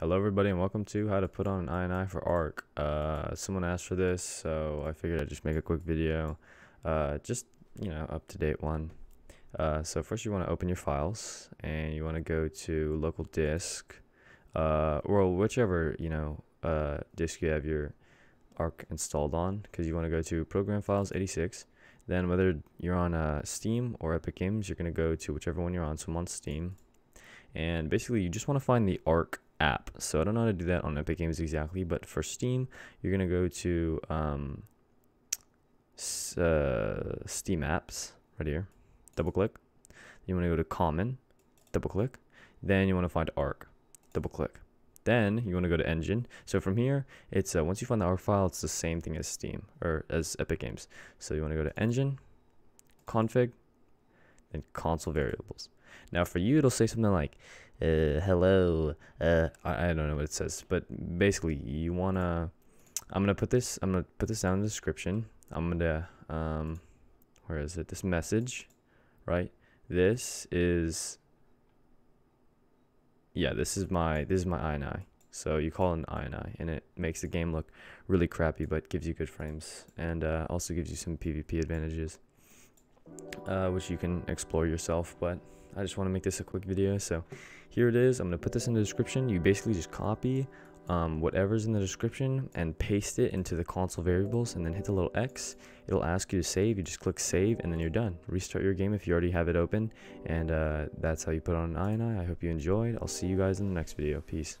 Hello everybody and welcome to how to put on an INI for ARK. Someone asked for this, so I figured I'd just make a quick video, just, you know, up-to-date one. So first you want to open your files and you want to go to local disk, or whichever, you know, disk you have your ARK installed on, because you want to go to program files 86. Then whether you're on Steam or Epic Games, you're going to go to whichever one you're on. So I'm on Steam, and basically you just want to find the ARK app. So I don't know how to do that on Epic Games exactly, but for Steam you're gonna go to Steam apps right here, double click. You want to go to common, double click. Then you want to find ARK, double click. Then you want to go to engine. So from here, it's once you find the ARK file, it's the same thing as Steam or as Epic Games. So you want to go to engine, config, and console variables. Now for you, it'll say something like hello, I don't know what it says, but basically you wanna, I'm gonna put this down in the description. I'm gonna where is it, this message, right? This is my INI. So you call it an INI and it makes the game look really crappy but gives you good frames, and also gives you some PvP advantages, which you can explore yourself, but I just want to make this a quick video. So here it is. I'm going to put this in the description. You basically just copy whatever's in the description and paste it into the console variables, and then hit the little X. It'll ask you to save. You just click save and then you're done. Restart your game if you already have it open, and that's how you put on an INI. I hope you enjoyed. I'll see you guys in the next video. Peace.